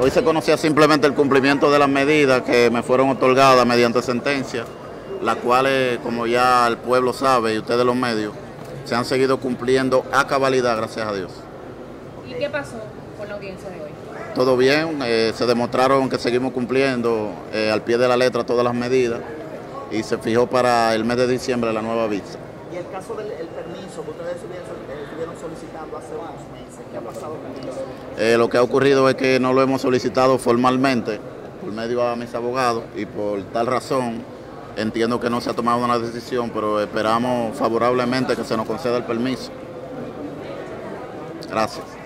Hoy se conocía simplemente el cumplimiento de las medidas que me fueron otorgadas mediante sentencia, las cuales, como ya el pueblo sabe y ustedes los medios, se han seguido cumpliendo a cabalidad, gracias a Dios. ¿Y qué pasó con la audiencia de hoy? Todo bien, se demostraron que seguimos cumpliendo al pie de la letra todas las medidas y se fijó para el mes de diciembre la nueva vista. Y el caso del permiso que ustedes estuvieron solicitando hace varios meses, ¿qué ha pasado con eso? Lo que ha ocurrido es que no lo hemos solicitado formalmente por medio a mis abogados y por tal razón entiendo que no se ha tomado una decisión, pero esperamos favorablemente que se nos conceda el permiso. Gracias.